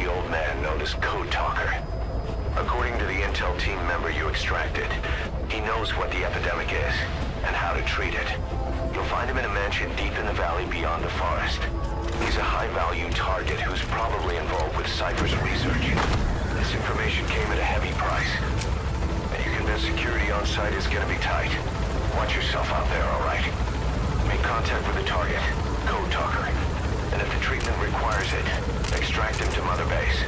the old man known as Code Talker. According to the intel team member you extracted, he knows what the epidemic is and how to treat it. You'll find him in a mansion deep in the valley beyond the forest. He's a high-value target who's probably involved with Cypher's research. This information came at a heavy price. And you convince security on site is gonna be tight. Watch yourself out there, all right? Make contact with the target, Code Talker. And if the treatment requires it, extract him to Mother Base.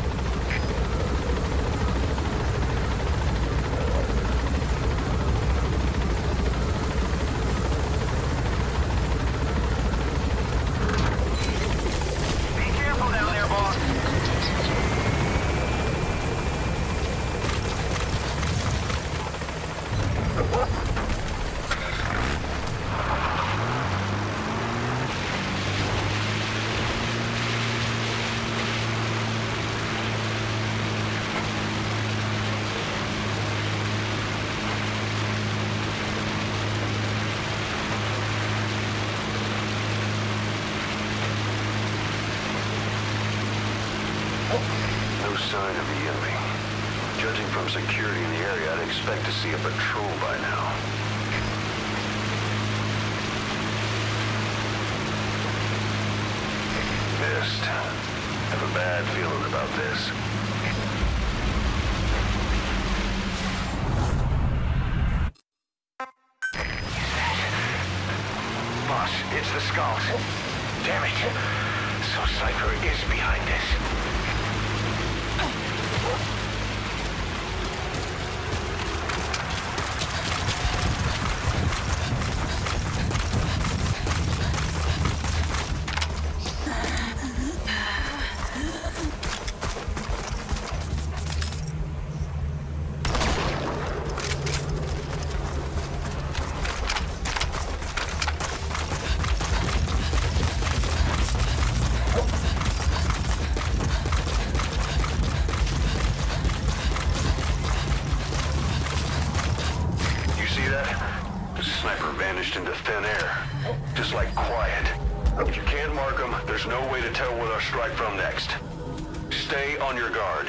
No sign of the enemy. Judging from security in the area, I'd expect to see a patrol by now. Missed. I have a bad feeling about this. Boss, it's the Skulls. Damn it. So Cypher is behind this. Into thin air, just like quiet. If you can't mark them, there's no way to tell where they'll strike from next. Stay on your guard.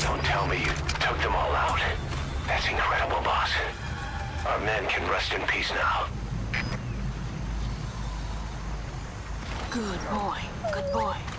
Don't tell me you took them all out. That's incredible, boss. Our men can rest in peace now. Good boy. Good boy.